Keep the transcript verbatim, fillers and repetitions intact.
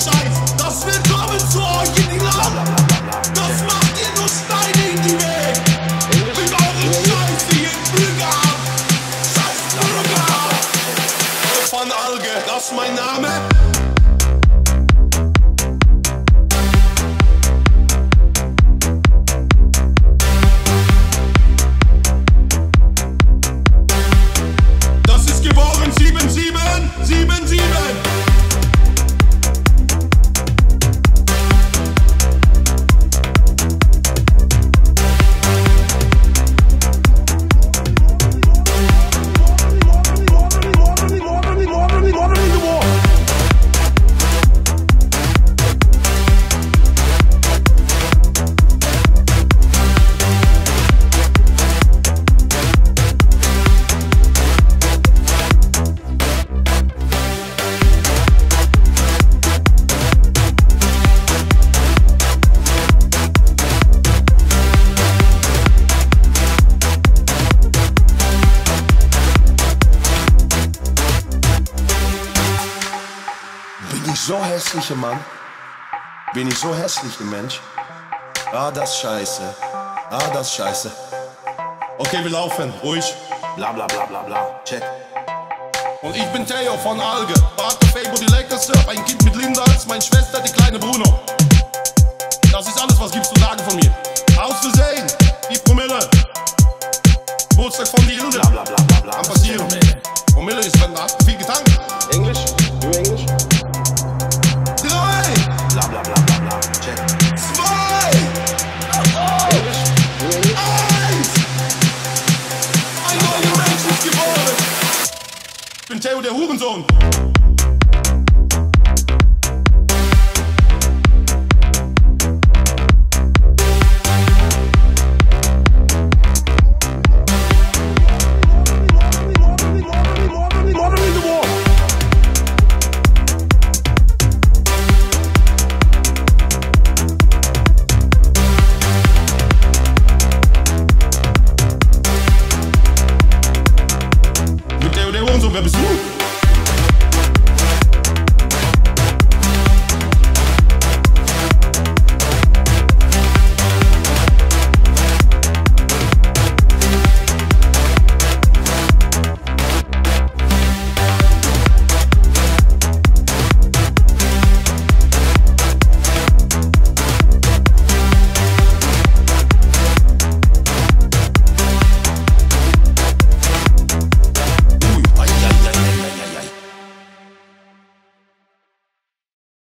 Scheiß, dass willkommen zu Original. Das macht ihr nur Steine in die Weg. Mit euren Scheiß, die ihr Flüge habt. Scheiß Flüge habt. Van Alge, das ist mein Name. So hässlicher Mann, bin ich so hässlicher Mensch. Ah, das Scheiße, ah, das Scheiße. Okay, wir laufen, ruhig. Bla bla bla bla bla, check. Und ich bin Theo van Alge, Vater, Febo, die Leckerste, ein Kind mit Linda als meine Schwester.